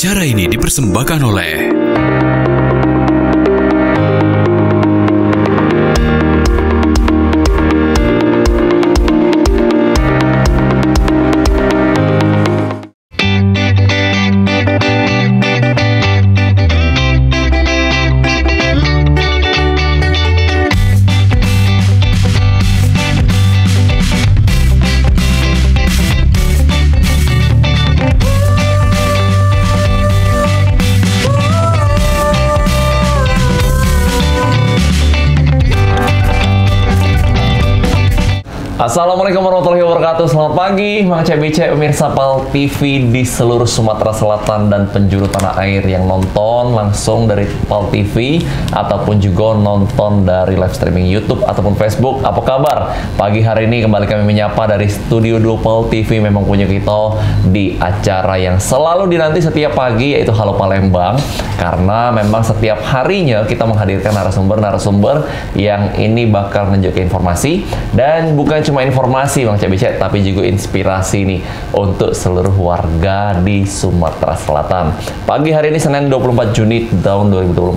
Acara ini dipersembahkan oleh Assalamualaikum warahmatullahi wabarakatuh. Selamat pagi, Mang Cebicek, pemirsa Pal TV di seluruh Sumatera Selatan dan penjuru tanah air yang nonton langsung dari Pal TV ataupun juga nonton dari live streaming YouTube ataupun Facebook. Apa kabar? Pagi hari ini kembali kami menyapa dari Studio 2 Pal TV memang punya kita di acara yang selalu dinanti setiap pagi, yaitu Halo Palembang, karena memang setiap harinya kita menghadirkan narasumber-narasumber yang ini bakal menunjukkan informasi dan bukan cuma informasi Bang Cebicek, tapi juga inspirasi nih untuk seluruh warga di Sumatera Selatan. Pagi hari ini Senin 24 Juni tahun 2024,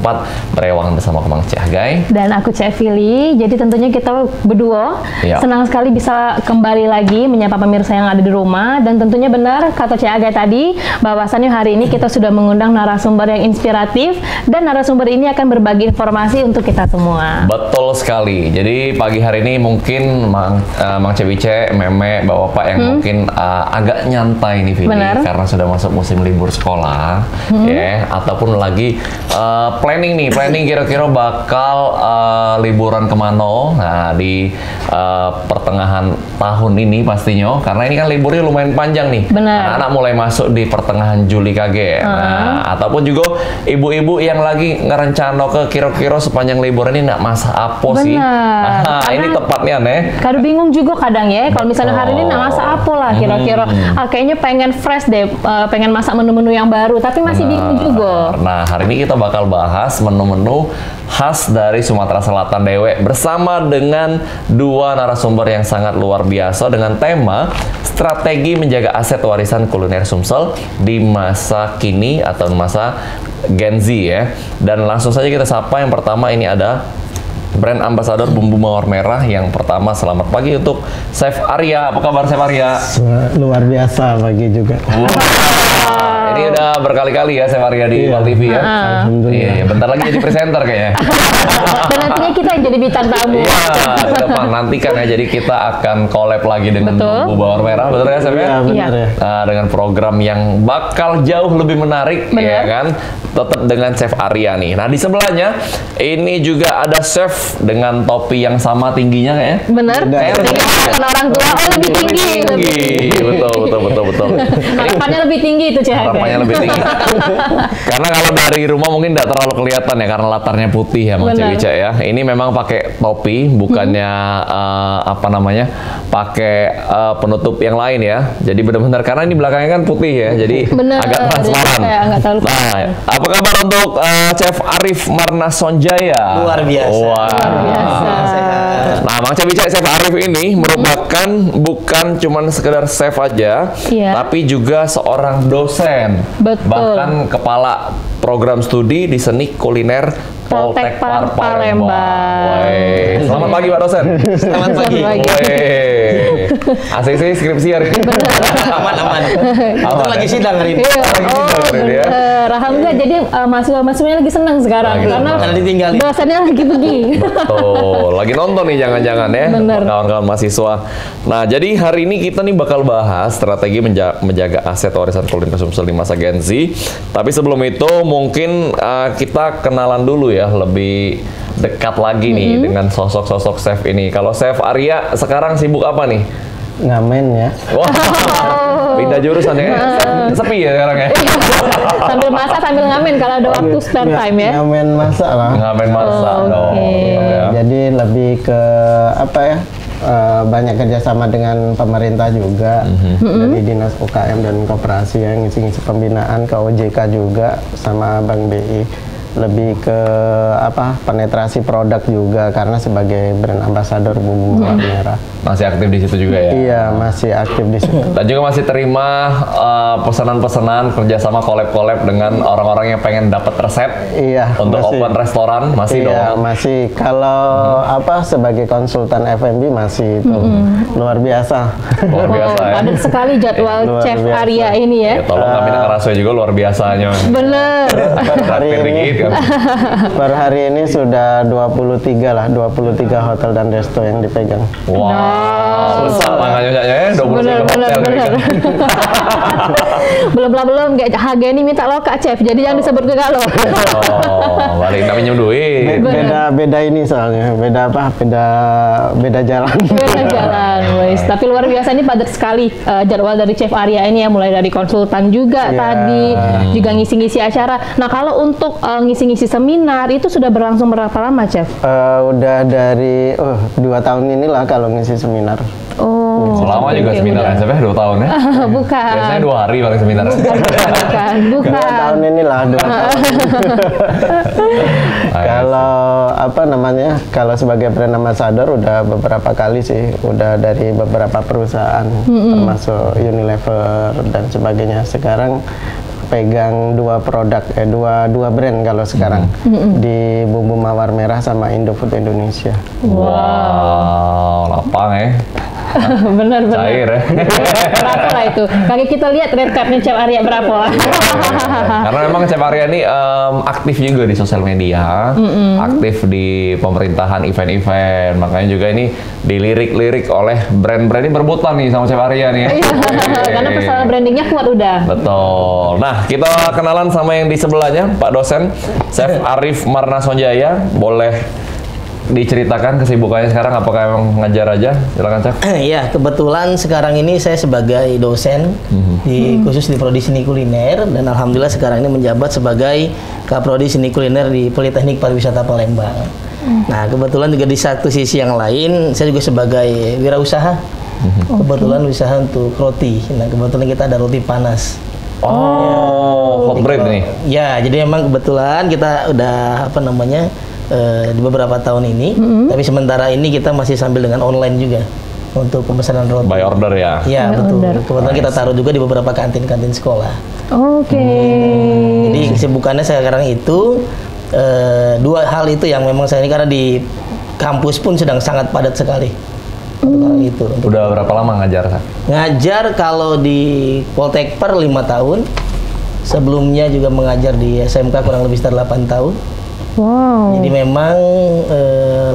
berewang bersama Mang Cahgai dan aku Cevili. Jadi tentunya kita berdua senang sekali bisa kembali lagi menyapa pemirsa yang ada di rumah, dan tentunya benar kata Cahgai tadi bahwasannya hari ini kita sudah mengundang narasumber yang inspiratif dan narasumber ini akan berbagi informasi untuk kita semua. Betul sekali. Jadi pagi hari ini mungkin Mang Cebicek, Meme, Bapak-Bapak yang mungkin agak nyantai nih Vidi, karena sudah masuk musim libur sekolah, ya, ataupun lagi planning kira-kira bakal liburan kemana, nah di pertengahan tahun ini pastinya, karena ini kan liburnya lumayan panjang nih, anak-anak mulai masuk di pertengahan Juli KG, nah, ataupun juga ibu-ibu yang lagi ngerencana ke kira-kira sepanjang liburan ini nak masak apa sih, nah, ini tepatnya nih. Kadang bingung juga kadang ya, kalau misalnya hari ini masak apa lah kira-kira, kayaknya pengen fresh deh, pengen masak menu-menu yang baru, tapi masih bingung juga. Nah, hari ini kita bakal bahas menu-menu khas dari Sumatera Selatan dewe bersama dengan dua narasumber yang sangat luar biasa dengan tema strategi menjaga aset warisan kuliner Sumsel di masa kini atau masa Gen Z ya. Dan langsung saja kita sapa, yang pertama ini ada brand ambassador Bumbu Mawar Merah yang pertama. Selamat pagi untuk Chef Arya. Apa kabar Chef Arya? Luar biasa pagi juga. Wow. Ini udah berkali-kali ya Chef Arya di Pal TV ya. Iya, bentar lagi jadi presenter kayaknya. Nantinya kita jadi bintang tamu. Iya, nantikan ya. Jadi kita akan collab lagi dengan Bumbu Mawar Merah. Betul ya Chef? Iya, benar ya. Dengan program yang bakal jauh lebih menarik ya kan. Tetap dengan Chef Arya nih. Nah, di sebelahnya ini juga ada chef dengan topi yang sama tingginya kayaknya. Bener. Orang tua lebih tinggi. Betul. Harapannya lebih tinggi itu Cek. Harapannya lebih tinggi. Karena kalau dari rumah mungkin tidak terlalu kelihatan ya karena latarnya putih ya Mang Cek ya. Ini memang pakai topi, bukannya pakai penutup yang lain ya. Jadi benar-benar karena ini belakangnya kan putih ya. Jadi agak transparan. Nah, apa kabar untuk Chef Arief Marnasonjaya? Luar biasa. Wow. Luar biasa. Nah, Mang Cebicek, Chef Arief ini merupakan bukan cuman sekedar chef aja, tapi juga seorang dosen. Betul. Bahkan kepala program studi di seni kuliner Politeknik Palembang. Selamat pagi Pak dosen. Selamat pagi. Asik sih skripsi hari ini. Aman. Itu lagi sidang hari ini. Alhamdulillah. Jadi mahasiswa-mahasiswanya lagi senang sekarang karena ditinggalin. Dosennya lagi pergi. Betul. Lagi nonton nih jangan-jangan ya kawan-kawan mahasiswa. Nah, jadi hari ini kita nih bakal bahas strategi menjaga aset warisan kuliner Sumsel di masa Gen Z. Tapi sebelum itu mungkin kita kenalan dulu ya, lebih dekat lagi nih dengan sosok-sosok chef ini. Kalau Chef Arya sekarang sibuk apa nih? Ngamen ya. Wah, pindah jurusan ya. Sepi ya sekarang ya. Sambil masak sambil ngamen kalau ada waktu spare time ya. Ngamen masak lah. Ngamen masak dong. Jadi lebih ke apa ya? Banyak kerjasama dengan pemerintah juga, dari dinas UKM dan koperasi yang ngisi-ngisi pembinaan ke OJK juga sama Bank BI. lebih ke apa penetrasi produk juga karena sebagai brand ambassador Bumbu Mawar Merah. Masih aktif di situ juga ya? Iya, masih aktif di situ. Dan juga masih terima pesanan-pesanan kerjasama collab-collab dengan orang-orang yang pengen dapat resep. Iya. Untuk masih, open restoran masih iya, dong. Masih. Kalau apa sebagai konsultan F&B masih itu luar biasa. Luar biasa. Oh, ya. Padat sekali jadwal Chef Arya ini ya. Ya tolong kami ngerasanya juga luar biasanya. Bener. Per hari ini sudah 23 lah, 23 hotel dan resto yang dipegang. Wow, susah makanya ya, 23 hotel dipegang. Belum kayak harga ini minta lo Kak Chef, jadi jangan disebut ke kalau. Oh, balik kita minjem duit. Beda ini soalnya, beda jalan. Beda jalan, guys. Tapi luar biasa ini padat sekali jadwal dari Chef Arya ini ya, mulai dari konsultan juga tadi, juga ngisi-ngisi acara. Nah kalau untuk ngisi-ngisi seminar itu sudah berlangsung berapa lama, Chef? Udah dari 2 tahun inilah kalau ngisi seminar. Oh, selama juga seminarnya sampai 2 tahun ya? Bukan. Biasanya 2 hari paling seminar. Bukan. 2 tahun inilah. 2 tahun. Kalau apa namanya? Kalau sebagai brand ambassador udah beberapa kali sih, udah dari beberapa perusahaan termasuk Unilever dan sebagainya. Sekarang pegang 2 brand kalau sekarang di Bumbu Mawar Merah sama Indofood Indonesia. Wow, lapang ya. Benar-benar. Cair ya. Berapa lah itu? Kaki kita lihat red card-nya Chef Arya berapa lah. Karena memang Chef Arya ini aktif juga di sosial media, aktif di pemerintahan event-event, makanya juga ini dilirik-lirik oleh brand-brand ini berebutan nih sama Chef Arya nih. Karena personal brandingnya kuat udah. Betul. Nah kita kenalan sama yang di sebelahnya, Pak Dosen Chef Arief Marnasonjaya. Boleh diceritakan kesibukannya sekarang, apakah emang ngajar aja? Silakan Chef. Iya, kebetulan sekarang ini saya sebagai dosen khusus di Prodi Seni Kuliner, dan alhamdulillah sekarang ini menjabat sebagai Kaprodi Seni Kuliner di Politeknik Pariwisata Palembang. Nah, kebetulan juga di satu sisi yang lain saya juga sebagai wirausaha. Kebetulan usaha untuk roti. Nah, kebetulan kita ada roti panas. Oh, hot bread nih. Ya, jadi emang kebetulan kita udah apa namanya di beberapa tahun ini, tapi sementara ini kita masih sambil dengan online juga untuk pemesanan roti. By order ya? Iya, betul. Kebetulan kita taruh juga di beberapa kantin-kantin sekolah. Oke. Jadi kesibukannya sekarang itu 2 hal itu yang memang saya ini, karena di kampus pun sedang sangat padat sekali. Itu. Udah berapa lama ngajar? Ngajar kalau di Poltekper 5 tahun, sebelumnya juga mengajar di SMK kurang lebih sekitar 8 tahun. Wow. Jadi memang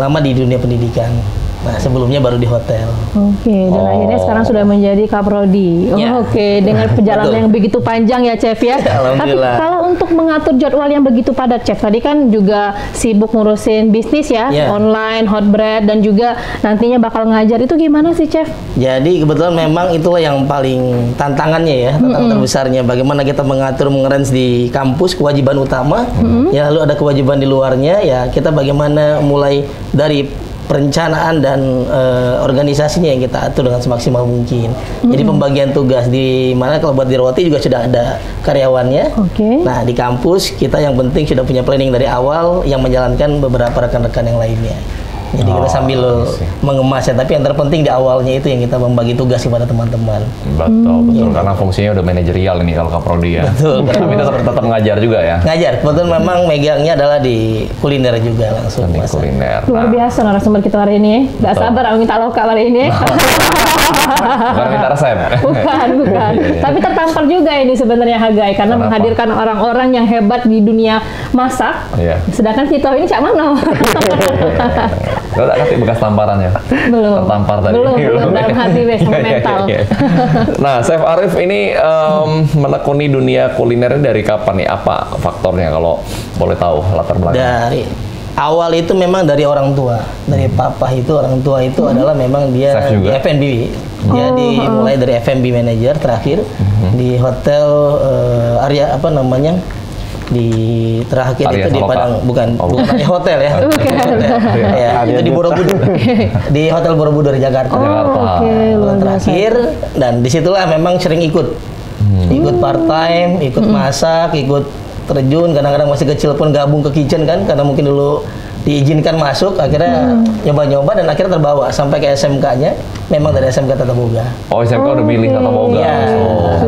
lama di dunia pendidikan. Nah, sebelumnya baru di hotel. Oke, dan akhirnya sekarang sudah menjadi Kaprodi. Oke, dengan perjalanan yang begitu panjang ya, Chef ya. Tapi kalau untuk mengatur jadwal yang begitu padat, Chef, tadi kan juga sibuk ngurusin bisnis ya, online, hot bread, dan juga nantinya bakal ngajar, itu gimana sih, Chef? Jadi kebetulan memang itulah yang paling tantangannya ya, tantangan terbesarnya. Bagaimana kita mengatur, mengerange di kampus, kewajiban utama, ya lalu ada kewajiban di luarnya, ya kita bagaimana mulai dari perencanaan dan organisasinya yang kita atur dengan semaksimal mungkin. Jadi pembagian tugas di mana kalau buat di roti juga sudah ada karyawannya. Nah di kampus kita yang penting sudah punya planning dari awal yang menjalankan beberapa rekan-rekan yang lainnya. Jadi kita sambil mengemasnya, tapi yang terpenting di awalnya itu yang kita membagi tugas kepada teman-teman. Betul. Karena fungsinya udah manajerial ini kalau Kaprodi ya. Tapi tetap ngajar juga ya. Ngajar. Betul, memang megangnya adalah di kuliner juga langsung. Di kuliner. Luar biasa narasumber kita hari ini. Gak sabar aku minta loka hari ini. Bukan minta resep. Bukan. Tapi tertampar juga ini sebenarnya Hagai, karena menghadirkan orang-orang yang hebat di dunia masak. Sedangkan kita ini cak mana? Lo tak kasih bekas tamparan ya? Belum. Tertampar tadi. Belum. Dalam hati wes mental. Nah, Chef Arief ini menekuni dunia kuliner dari kapan nih? Apa faktornya kalau boleh tahu latar belakang? Dari awal itu memang dari orang tua. Dari papa itu, orang tua itu adalah memang dia di F&B. Jadi mulai dari F&B manager terakhir di hotel Arya apa namanya? Di terakhir Arya itu di Padang, bukan di hotel ya. Ya itu di Borobudur. Di Hotel Borobudur Jakarta. Terakhir, dan disitulah memang sering ikut part time, ikut masak, ikut terjun, kadang-kadang masih kecil pun gabung ke kitchen kan, karena mungkin dulu diizinkan masuk, akhirnya nyoba-nyoba dan akhirnya terbawa sampai ke SMK-nya, memang dari SMK Tata Boga. Oh, SMK udah milih Tata Boga. Ya,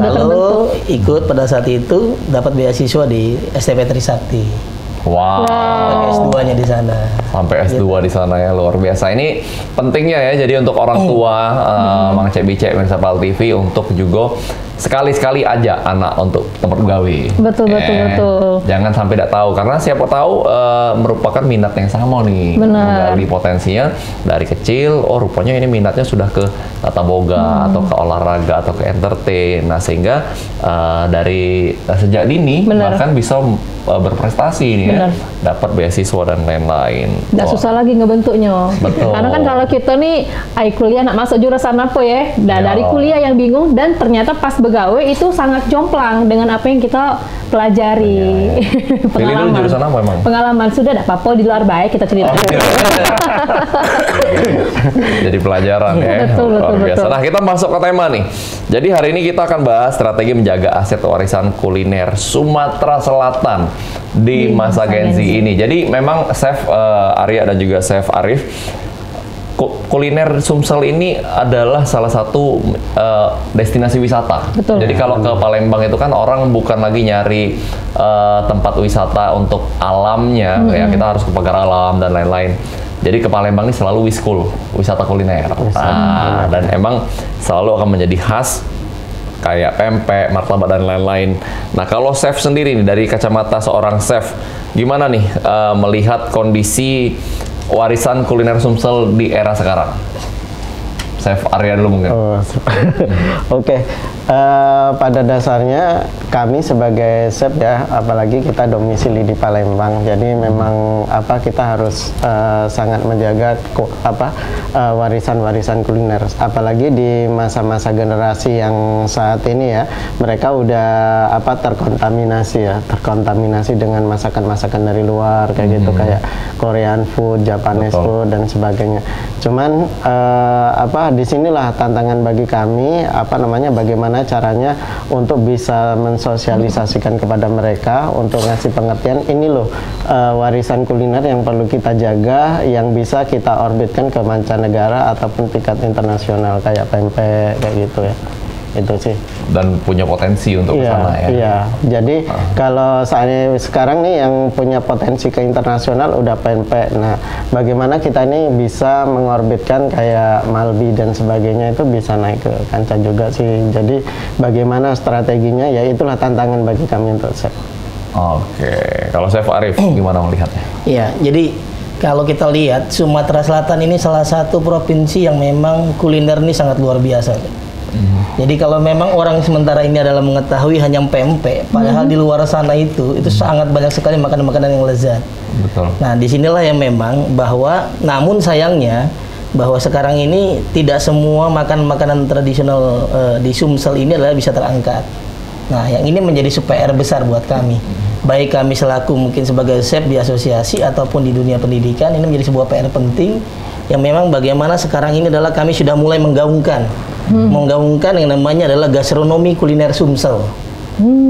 lalu ikut pada saat itu dapat beasiswa di STP Trisakti. Wow. S2-nya di sana. Sampai S2 gitu. Di sana ya, luar biasa. Ini pentingnya ya, jadi untuk orang tua, Mang Cebicek, Mirsa Pal TV, untuk juga sekali-sekali aja anak untuk tempat gawe. Betul. Jangan sampai tidak tahu, karena siapa tahu merupakan minat yang sama nih. Benar. Menggali potensinya dari kecil, oh rupanya ini minatnya sudah ke Tata Boga, atau ke olahraga, atau ke entertain. Nah, sehingga dari sejak dini, bahkan bisa berprestasi nih. Bener. Ya, dapat beasiswa dan lain-lain. Nggak susah lagi ngebentuknya. Betul. Karena kan kalau kita nih, ay kuliah nak masuk jurusan apa ya? Dan dari kuliah yang bingung dan ternyata pas begawe itu sangat jomplang dengan apa yang kita pelajari. Ya. Pengalaman. Jurusan apa emang? Pengalaman sudah ada apa-apa di luar baik kita cerita. Oh, iya. Jadi pelajaran ya. Betul. Nah, kita masuk ke tema nih. Jadi hari ini kita akan bahas strategi menjaga aset warisan kuliner Sumatera Selatan di masa Gen Z ini. Jadi memang Chef Arya dan juga Chef Arief, kuliner Sumsel ini adalah salah satu destinasi wisata. Betul. Jadi kalau ke Palembang itu kan orang bukan lagi nyari tempat wisata untuk alamnya, kayak kita harus ke pagar alam dan lain-lain. Jadi ke Palembang ini selalu wiskul, wisata kuliner. Nah, dan emang selalu akan menjadi khas kayak pempek, martabak dan lain-lain. Nah, kalau chef sendiri nih dari kacamata seorang chef, gimana nih melihat kondisi warisan kuliner Sumsel di era sekarang? Chef Arya dulu mungkin. Oke. Pada dasarnya kami sebagai chef ya, apalagi kita domisili di Palembang, jadi memang kita harus sangat menjaga warisan-warisan kuliner, apalagi di masa-masa generasi yang saat ini ya, mereka udah terkontaminasi ya, terkontaminasi dengan masakan-masakan dari luar kayak gitu, kayak Korean food, Japanese food dan sebagainya. Cuman disinilah tantangan bagi kami, bagaimana caranya untuk bisa mensosialisasikan kepada mereka, untuk ngasih pengertian ini loh warisan kuliner yang perlu kita jaga, yang bisa kita orbitkan ke mancanegara ataupun tingkat internasional kayak pempek kayak gitu ya. Itu sih, dan punya potensi untuk kesana ya. Iya, jadi kalau saya sekarang nih yang punya potensi ke internasional udah pempek. Nah, bagaimana kita nih bisa mengorbitkan kayak Malbi dan sebagainya, itu bisa naik ke kancah juga sih. Jadi bagaimana strateginya, ya itulah tantangan bagi kami untuk chef. Oke. Kalau Chef Arief gimana melihatnya? Iya, jadi kalau kita lihat Sumatera Selatan ini salah satu provinsi yang memang kuliner ini sangat luar biasa. Jadi kalau memang orang sementara ini adalah mengetahui hanya pempek, padahal di luar sana itu sangat banyak sekali makanan-makanan yang lezat. Betul. Nah, disinilah yang memang bahwa, namun sayangnya bahwa sekarang ini tidak semua makanan-makanan tradisional di Sumsel ini adalah bisa terangkat. Nah, yang ini menjadi PR besar buat kami. Baik kami selaku mungkin sebagai chef di asosiasi ataupun di dunia pendidikan, ini menjadi sebuah PR penting yang memang bagaimana sekarang ini adalah kami sudah mulai menggaungkan. Menggaungkan yang namanya adalah gastronomi kuliner Sumsel,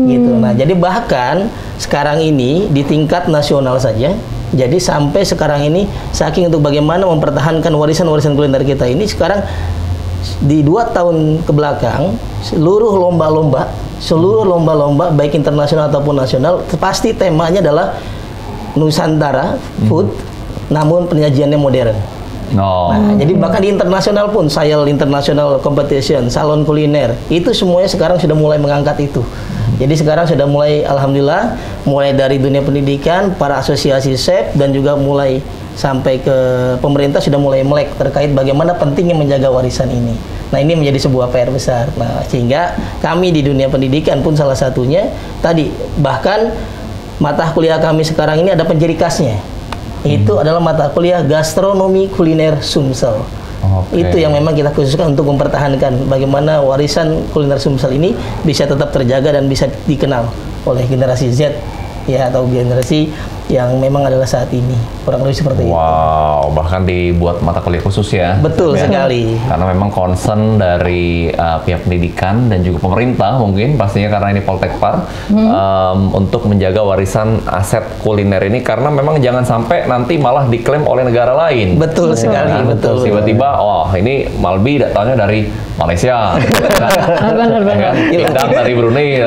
gitu. Nah, jadi bahkan sekarang ini di tingkat nasional saja, jadi sampai sekarang ini saking untuk bagaimana mempertahankan warisan-warisan kuliner kita ini, sekarang di 2 tahun kebelakang seluruh lomba-lomba baik internasional ataupun nasional pasti temanya adalah Nusantara food, namun penyajiannya modern. Nah, jadi bahkan di internasional pun, saya international competition, salon kuliner, itu semuanya sekarang sudah mulai mengangkat itu. Jadi sekarang sudah mulai, alhamdulillah, mulai dari dunia pendidikan, para asosiasi chef, dan juga mulai sampai ke pemerintah sudah mulai melek terkait bagaimana pentingnya menjaga warisan ini. Nah, ini menjadi sebuah PR besar. Nah, sehingga kami di dunia pendidikan pun salah satunya, tadi, bahkan mata kuliah kami sekarang ini ada penjeri khasnya. Itu adalah mata kuliah gastronomi kuliner Sumsel. Itu yang memang kita khususkan untuk mempertahankan bagaimana warisan kuliner Sumsel ini bisa tetap terjaga dan bisa dikenal oleh generasi Z ya, atau generasi yang memang adalah saat ini, kurang lebih seperti itu. Wow, bahkan dibuat mata kuliah khusus ya? Betul sekali. Karena memang concern dari pihak pendidikan dan juga pemerintah mungkin pastinya, karena ini Poltekpar, untuk menjaga warisan aset kuliner ini, karena memang jangan sampai nanti malah diklaim oleh negara lain. Betul sekali, kan? Betul. Tiba-tiba, oh ini Malbi datangnya dari Malaysia, Indang dari Brunei.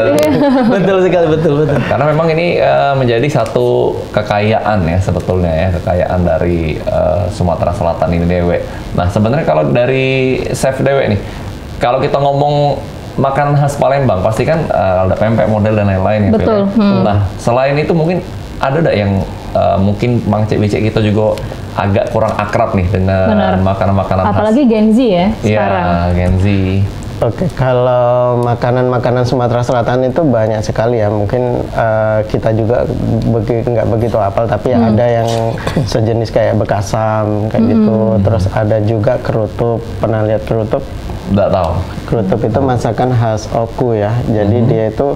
Betul sekali, betul. Karena memang ini menjadi satu kekayaan ya sebetulnya ya, kekayaan dari Sumatera Selatan ini Dewe. Nah sebenarnya kalau dari Chef Dewe nih, kalau kita ngomong makanan khas Palembang, pasti kan ada pempek model dan lain-lain ya. Betul. Nah selain itu mungkin ada nggak yang mungkin Mang Cek-Bicek kita juga agak kurang akrab nih dengan makanan-makanan khas? Apalagi Gen Z ya sekarang. Iya, Gen Z. Oke, kalau makanan-makanan Sumatera Selatan itu banyak sekali ya. Mungkin kita juga nggak begitu hafal, tapi ada yang sejenis kayak bekasam kayak gitu. Terus ada juga kerutup. Pernah lihat kerutup? Nggak tahu. Kerutup itu masakan khas Oku ya. Jadi dia itu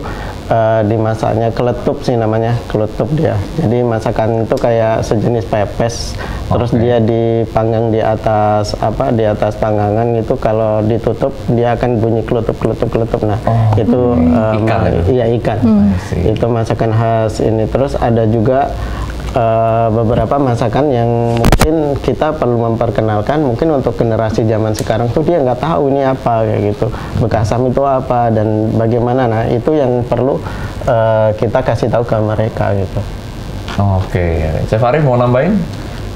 dimasaknya keletup sih namanya, keletup dia. Jadi masakan itu kayak sejenis pepes, terus dia dipanggang di atas apa, di atas panggangan gitu. Kalau ditutup dia akan bunyi keletup. Nah, itu ikan. Itu masakan khas ini. Terus ada juga beberapa masakan yang mungkin kita perlu memperkenalkan, mungkin untuk generasi zaman sekarang tuh dia nggak tahu ini apa kayak gitu, bekasam itu apa dan bagaimana. Nah itu yang perlu kita kasih tahu ke mereka gitu. Oke, Chef Arief mau nambahin?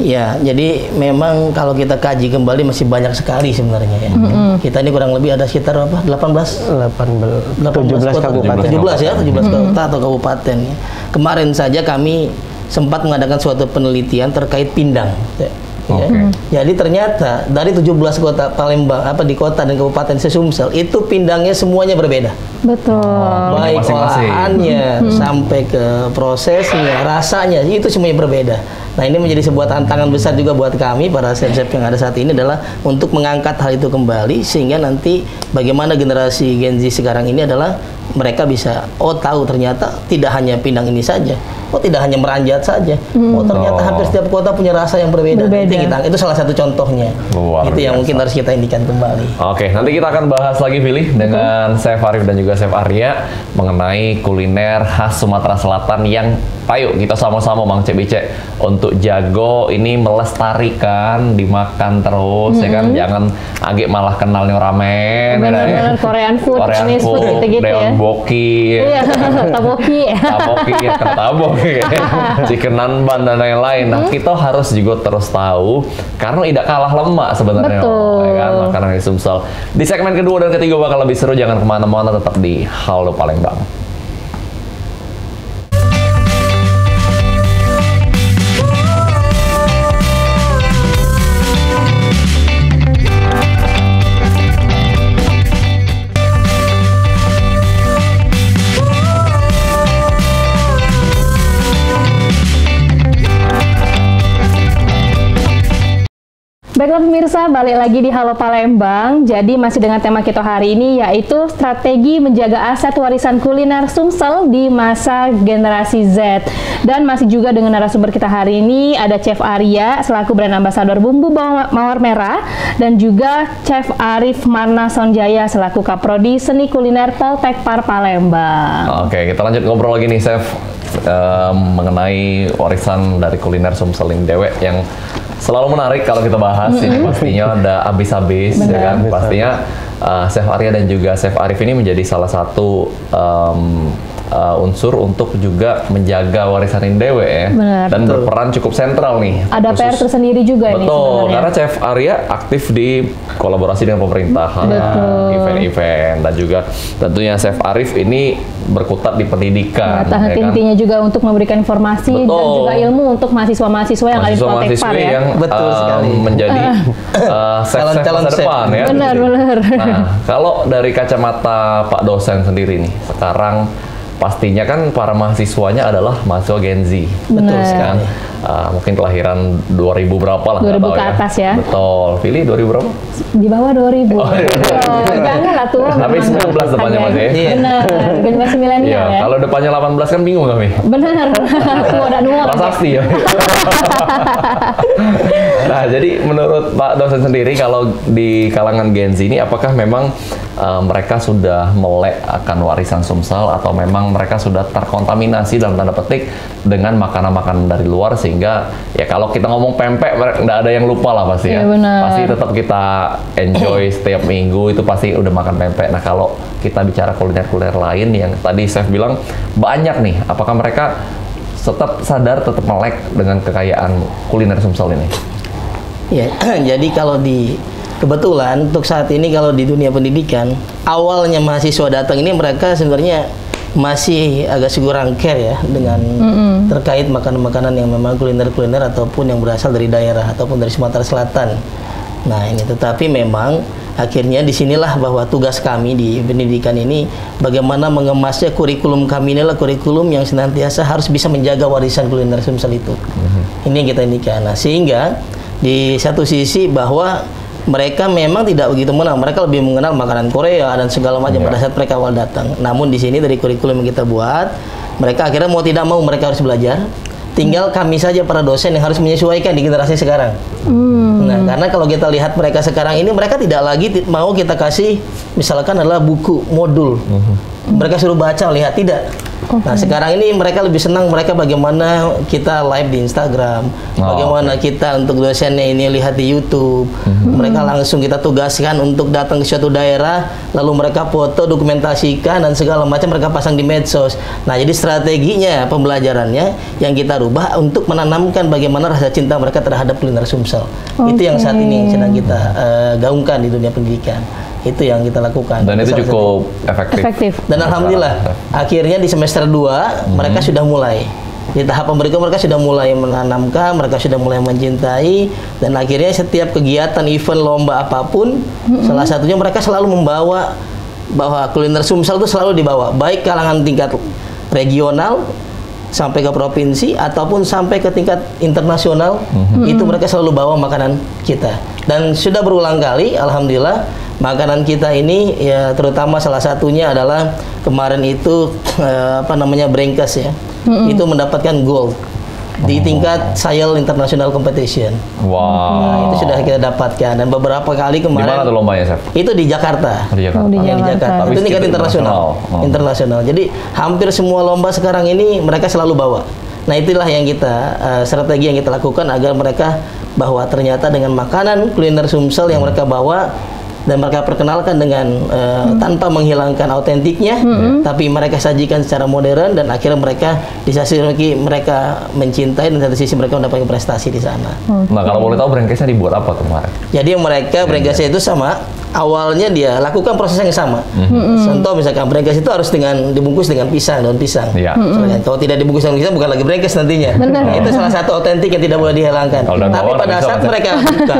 Ya, jadi memang kalau kita kaji kembali masih banyak sekali sebenarnya ya. Kita ini kurang lebih ada sekitar apa? 17 kabupaten. 17 ya, 17 kota atau kabupaten. Kemarin saja kami sempat mengadakan suatu penelitian terkait pindang. Jadi ternyata dari 17 kota Palembang di kota dan kabupaten Sumsel itu pindangnya semuanya berbeda. Betul. Baik olahannya sampai ke prosesnya, rasanya itu semuanya berbeda. Nah ini menjadi sebuah tantangan besar juga buat kami para chef-chef yang ada saat ini adalah untuk mengangkat hal itu kembali, sehingga nanti bagaimana generasi Gen Z sekarang ini adalah mereka bisa tahu ternyata tidak hanya pindang ini saja, tidak hanya meranjat saja, ternyata hampir setiap kota punya rasa yang berbeda. Itu salah satu contohnya. Luar itu yang biasa. Mungkin harus kita indikan kembali. Oke, nanti kita akan bahas lagi pilih dengan Chef Arief dan juga Chef Arya mengenai kuliner khas Sumatera Selatan yang ayo kita sama-sama Mang Cek-Bicek untuk jago ini, melestarikan, dimakan terus ya kan, jangan agak malah kenal nih ramen, benar-benar Korean food gitu-gitu ya. Taboki ya, taboki chicken nanban dan lain-lain. Nah kita harus juga terus tahu karena tidak kalah lemak sebenarnya ya kan makanan di Sumsel. Di segmen kedua dan ketiga bakal lebih seru, jangan kemana-mana, tetap di Halo Palembang. Baiklah pemirsa, balik lagi di Halo Palembang. Jadi masih dengan tema kita hari ini, yaitu strategi menjaga aset warisan kuliner Sumsel di masa generasi Z. Dan masih juga dengan narasumber kita hari ini ada Chef Arya selaku brand ambassador Bumbu Mawar Merah, dan juga Chef Arief Marnasonjaya selaku Kaprodi Seni Kuliner Poltekpar Palembang. Oke, kita lanjut ngobrol lagi nih Chef mengenai warisan dari kuliner Sumsel ini Dewe yang selalu menarik kalau kita bahas. Ini pastinya ada abis-abis ya kan. Pastinya Chef Arya dan juga Chef Arief ini menjadi salah satu unsur untuk juga menjaga warisan Indewe ya. Benar, dan betul. Berperan cukup sentral nih. Ada PR tersendiri juga ini sebenarnya. Betul, karena Chef Arya aktif di kolaborasi dengan pemerintahan, event-event, dan juga tentunya Chef Arief ini berkutat di pendidikan. Nah, intinya juga untuk memberikan informasi dan juga ilmu untuk mahasiswa-mahasiswa yang ada di Poltekpar ya. Betul sekali. Menjadi calon-calon masa depan ya. Benar. Nah, kalau dari kacamata Pak dosen sendiri nih, sekarang pastinya kan para mahasiswanya adalah mahasiswa Gen Z. Betul sekali. mungkin kelahiran 2000 berapa lah, 2000 ke atas ya. Betul, pilih 2000 berapa? Di bawah 2000. Oh, jangan lah tua. Tapi 19 depannya masih. Benar, generasi milenial ya. Kalau depannya 18 kan bingung kami. Benar, semua ada nomor. Pasti ya. Nah, jadi menurut Pak dosen sendiri kalau di kalangan Gen Z ini apakah memang mereka sudah melek akan warisan Sumsel atau memang mereka sudah terkontaminasi dalam tanda petik dengan makanan-makanan dari luar sehingga ya kalau kita ngomong pempek nggak ada yang lupa lah pasti ya, bener. Pasti tetap kita enjoy setiap minggu itu pasti udah makan pempek. Nah kalau kita bicara kuliner-kuliner lain yang tadi Chef bilang banyak nih, apakah mereka tetap sadar, tetap melek dengan kekayaan kuliner Sumsel ini? Ya, jadi kalau di kebetulan untuk saat ini kalau di dunia pendidikan, awalnya mahasiswa datang ini mereka sebenarnya masih agak kurang care ya dengan terkait makanan-makanan yang memang kuliner-kuliner ataupun yang berasal dari daerah ataupun dari Sumatera Selatan. Nah ini tetapi memang akhirnya disinilah bahwa tugas kami di pendidikan ini bagaimana mengemasnya kurikulum kami inilah kurikulum yang senantiasa harus bisa menjaga warisan kuliner Sumsel itu. Ini yang kita inikan. Nah sehingga di satu sisi bahwa mereka memang tidak begitu mengenal, mereka lebih mengenal makanan Korea dan segala macam pada saat mereka awal datang. Namun di sini dari kurikulum yang kita buat, mereka akhirnya mau tidak mau mereka harus belajar. Tinggal kami saja para dosen yang harus menyesuaikan di generasi sekarang. Nah, karena kalau kita lihat mereka sekarang ini, mereka tidak lagi mau kita kasih misalkan adalah buku, modul. Mereka suruh baca, lihat, tidak. Nah, sekarang ini mereka lebih senang mereka bagaimana kita live di Instagram, bagaimana kita untuk dosennya ini lihat di YouTube. Mereka langsung kita tugaskan untuk datang ke suatu daerah, lalu mereka foto, dokumentasikan dan segala macam mereka pasang di medsos. Nah, jadi strateginya pembelajarannya yang kita rubah untuk menanamkan bagaimana rasa cinta mereka terhadap kuliner Sumsel. Itu yang saat ini sedang kita gaungkan di dunia pendidikan. Itu yang kita lakukan. Dan itu cukup efektif. Dan alhamdulillah, akhirnya di semester 2 mereka sudah mulai. Di tahap berikut mereka sudah mulai menanamkan, mereka sudah mulai mencintai, dan akhirnya setiap kegiatan, event, lomba apapun, salah satunya mereka selalu membawa bahwa kuliner Sumsel itu selalu dibawa, baik kalangan tingkat regional sampai ke provinsi ataupun sampai ke tingkat internasional, itu mereka selalu bawa makanan kita. Dan sudah berulang kali, alhamdulillah, makanan kita ini ya terutama salah satunya adalah kemarin itu apa namanya brengkes ya, itu mendapatkan gold di tingkat SAIL International Competition. Nah, itu sudah kita dapatkan dan beberapa kali kemarin. Di mana tuh lombanya, Chef? Itu di Jakarta. Oh, di Jakarta. Di Jakarta. Itu tingkat internasional. Jadi hampir semua lomba sekarang ini mereka selalu bawa. Nah, itulah yang kita strategi yang kita lakukan agar mereka bahwa ternyata dengan makanan kuliner Sumsel yang mereka bawa dan mereka perkenalkan dengan tanpa menghilangkan autentiknya, tapi mereka sajikan secara modern dan akhirnya mereka di sisi mereka mencintai dan satu sisi mereka mendapatkan prestasi di sana. Nah kalau boleh tahu brengkesnya dibuat apa kemarin? Jadi mereka brengkesnya itu sama, awalnya dia lakukan proses yang sama. Contoh misalkan brengkes itu harus dengan dibungkus dengan pisang, daun pisang. Kalau tidak dibungkus dengan pisang bukan lagi brengkes nantinya. Nah, itu salah satu autentik yang tidak boleh dihilangkan. Tapi pada saat mereka buka,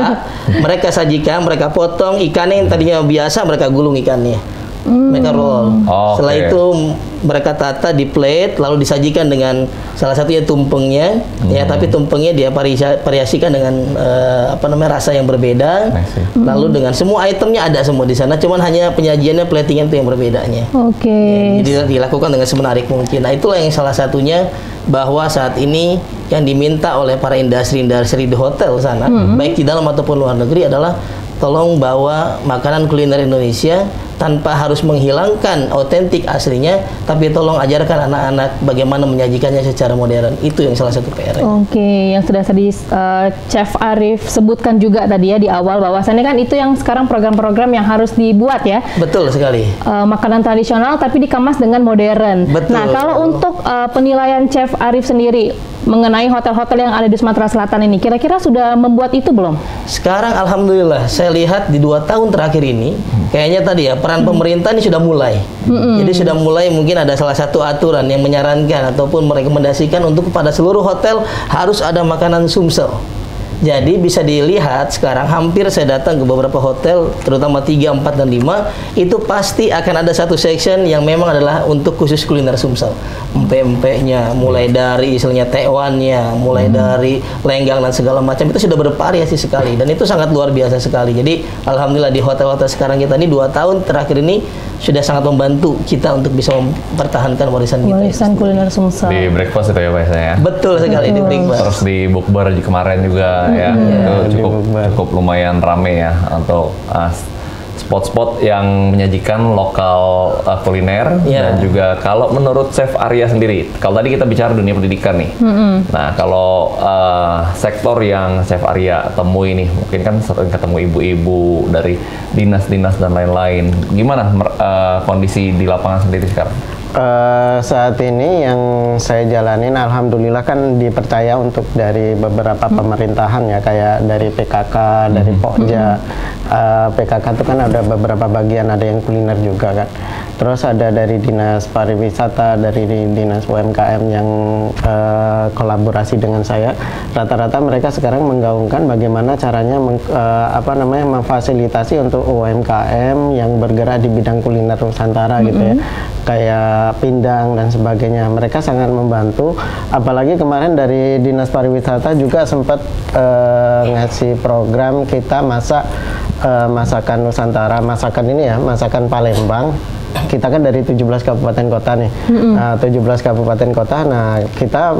mereka sajikan, mereka potong ikan yang tadinya biasa mereka gulung ikannya, mereka roll. Setelah itu mereka tata di plate, lalu disajikan dengan salah satunya tumpengnya, ya tapi tumpengnya dia variasikan dengan apa namanya rasa yang berbeda. Lalu dengan semua itemnya ada semua di sana, cuman hanya penyajiannya platingnya itu yang berbedanya. Ya, jadi dilakukan dengan semenarik mungkin. Nah itulah yang salah satunya bahwa saat ini yang diminta oleh para industri-industri di hotel sana, baik di dalam ataupun luar negeri adalah tolong bawa makanan kuliner Indonesia tanpa harus menghilangkan autentik aslinya, tapi tolong ajarkan anak-anak bagaimana menyajikannya secara modern. Itu yang salah satu PR. Yang sudah tadi Chef Arief sebutkan juga tadi ya di awal bahwasannya kan itu yang sekarang program-program yang harus dibuat ya. Betul sekali. Makanan tradisional tapi dikemas dengan modern. Betul. Nah kalau untuk penilaian Chef Arief sendiri mengenai hotel-hotel yang ada di Sumatera Selatan ini, kira-kira sudah membuat itu belum? Sekarang alhamdulillah saya lihat di 2 tahun terakhir ini, kayaknya tadi ya peran pemerintah ini sudah mulai. Jadi sudah mulai mungkin ada salah satu aturan yang menyarankan ataupun merekomendasikan untuk kepada seluruh hotel harus ada makanan Sumsel. Jadi bisa dilihat sekarang hampir saya datang ke beberapa hotel, terutama 3, 4, dan 5, itu pasti akan ada satu section yang memang adalah untuk khusus kuliner Sumsel. Empe-empenya, mulai dari istilahnya tewannya, mulai dari lenggang dan segala macam, itu sudah bervariasi sekali. Dan itu sangat luar biasa sekali. Jadi alhamdulillah di hotel-hotel sekarang kita ini 2 tahun terakhir ini sudah sangat membantu kita untuk bisa mempertahankan warisan kita. Warisan kuliner Sumsel. Di breakfast itu ya Pak ya? Betul sekali, di breakfast. Terus di bukber kemarin juga ya, itu cukup lumayan rame ya, atau spot-spot yang menyajikan lokal kuliner. Dan juga kalau menurut Chef Arya sendiri, kalau tadi kita bicara dunia pendidikan nih, nah kalau sektor yang Chef Arya temui nih, mungkin kan sering ketemu ibu-ibu dari dinas-dinas dan lain-lain, gimana kondisi di lapangan sendiri sekarang? Saat ini yang saya jalanin alhamdulillah kan dipercaya untuk dari beberapa pemerintahan ya, kayak dari PKK, dari Pokja. PKK itu kan ada beberapa bagian, ada yang kuliner juga kan. Terus ada dari dinas pariwisata, dari dinas UMKM yang kolaborasi dengan saya. Rata-rata mereka sekarang menggaungkan bagaimana caranya memfasilitasi untuk UMKM yang bergerak di bidang kuliner Nusantara gitu ya. Kayak pindang dan sebagainya, mereka sangat membantu. Apalagi kemarin dari dinas pariwisata juga sempat ngasih program kita masak masakan Nusantara, masakan ini ya, masakan Palembang. Kita kan dari 17 kabupaten kota nih, 17 kabupaten kota, nah kita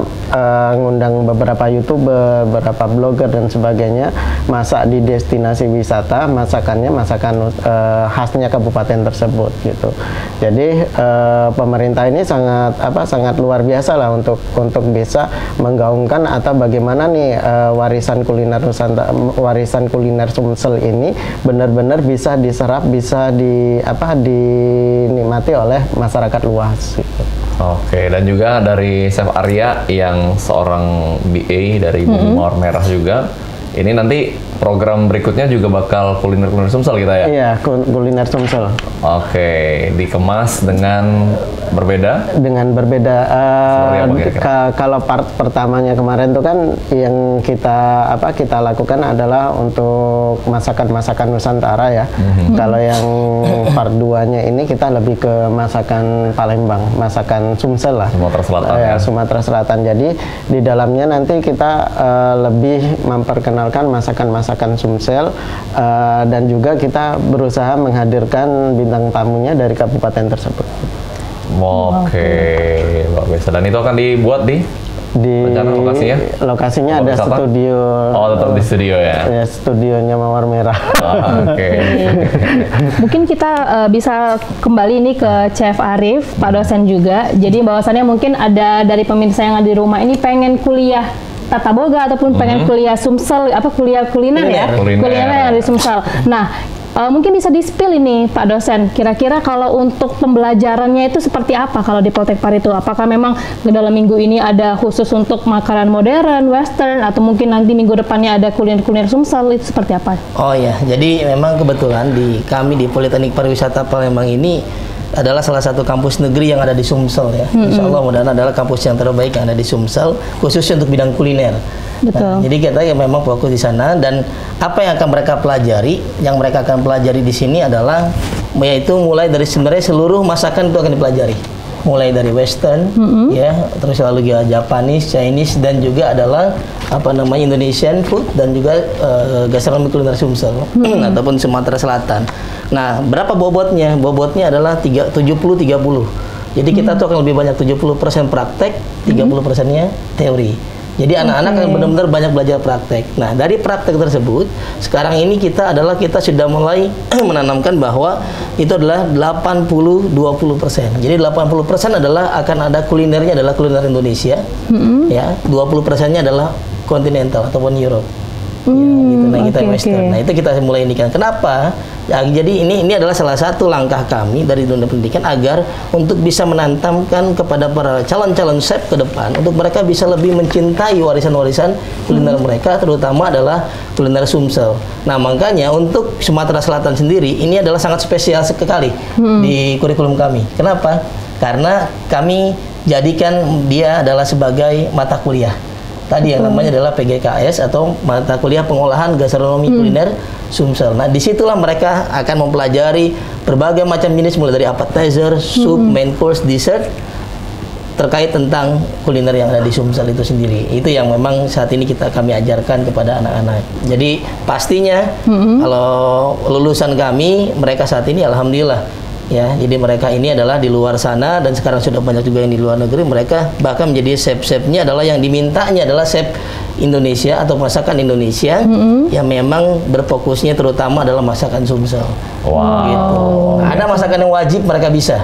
ngundang beberapa YouTuber, beberapa blogger dan sebagainya, masak di destinasi wisata, masakannya masakan khasnya kabupaten tersebut gitu. Jadi pemerintah ini sangat sangat luar biasa lah untuk bisa menggaungkan atau bagaimana nih warisan kuliner Nusantara, warisan kuliner Sumsel ini benar-benar bisa diserap, bisa dinikmati oleh masyarakat luas gitu. Oke, dan juga dari Chef Arya yang seorang BA dari Bumbu Mawar Merah juga, ini nanti program berikutnya juga bakal kuliner-kuliner Sumsel kita ya? Iya, kuliner Sumsel. Oke, dikemas dengan berbeda? Dengan berbeda. Kalau part pertamanya kemarin tuh kan yang kita kita lakukan adalah untuk masakan-masakan Nusantara ya. Kalau yang part 2-nya ini kita lebih ke masakan Palembang, masakan Sumsel lah. Sumatera Selatan ya. Sumatera Selatan. Jadi di dalamnya nanti kita lebih memperkenalkan masakan-masakan Sumsel, dan juga kita berusaha menghadirkan bintang tamunya dari kabupaten tersebut. Oke, bagus. Dan itu akan dibuat di lokasinya? Lokasinya ada studio. Oh, tetap di studio ya? Ya, studionya Mawar Merah. Oke. Mungkin kita bisa kembali ini ke Chef Arief, Pak dosen juga. Jadi bahwasannya mungkin ada dari pemirsa yang ada di rumah ini pengen kuliah Tata Boga ataupun pengen kuliah Sumsel, kuliah kuliner ya? Kuliner yang di Sumsel. Nah, mungkin bisa di-spill ini Pak dosen, kira-kira kalau untuk pembelajarannya itu seperti apa kalau di Poltek Pari itu? Apakah memang dalam minggu ini ada khusus untuk makanan modern, western, atau mungkin nanti minggu depannya ada kuliner-kuliner Sumsel, itu seperti apa? Oh ya, jadi memang kebetulan kami di Politeknik Pariwisata Palembang ini adalah salah satu kampus negeri yang ada di Sumsel ya. Insya Allah mudah-mudahan adalah kampus yang terbaik yang ada di Sumsel, khususnya untuk bidang kuliner. Nah, jadi kita memang fokus di sana, dan apa yang akan mereka pelajari, yang mereka akan pelajari di sini adalah yaitu mulai dari sebenarnya seluruh masakan itu akan dipelajari. Mulai dari western ya, terus lalu juga Japanese, Chinese, dan juga adalah Indonesian food, dan juga gastronomi kuliner Sumsel ataupun Sumatera Selatan. Nah, berapa bobotnya? Bobotnya adalah 70-30. Jadi kita tuh akan lebih banyak 70% praktek, 30%-nya teori. Jadi anak-anak yang benar-benar banyak belajar praktek. Nah, dari praktek tersebut, sekarang ini kita sudah mulai menanamkan bahwa itu adalah 80-20%. Jadi 80% adalah akan ada kulinernya adalah kuliner Indonesia, ya. 20%-nya adalah kontinental ataupun Eropa. Western. Nah, itu kita mulai indikan. Kenapa? Ya, jadi ini adalah salah satu langkah kami dari dunia pendidikan agar untuk bisa menantamkan kepada para calon-calon chef ke depan untuk mereka bisa lebih mencintai warisan-warisan kuliner mereka, terutama adalah kuliner Sumsel. Nah, makanya untuk Sumatera Selatan sendiri ini adalah sangat spesial sekali di kurikulum kami. Kenapa? Karena kami jadikan dia adalah sebagai mata kuliah. tadi yang namanya adalah PGKS atau mata kuliah pengolahan gastronomi kuliner Sumsel. Nah, disitulah mereka akan mempelajari berbagai macam jenis mulai dari appetizer, soup, main course, dessert terkait tentang kuliner yang ada di Sumsel itu sendiri. Itu yang memang saat ini kami ajarkan kepada anak-anak. Jadi pastinya kalau lulusan kami, mereka saat ini alhamdulillah ya, jadi mereka ini adalah di luar sana dan sekarang sudah banyak juga yang di luar negeri. Mereka bahkan menjadi chef-chefnya adalah yang dimintanya adalah chef Indonesia atau masakan Indonesia yang memang berfokusnya terutama adalah masakan Sumsel. Wow. Gitu. Nah, ada masakan yang wajib mereka bisa.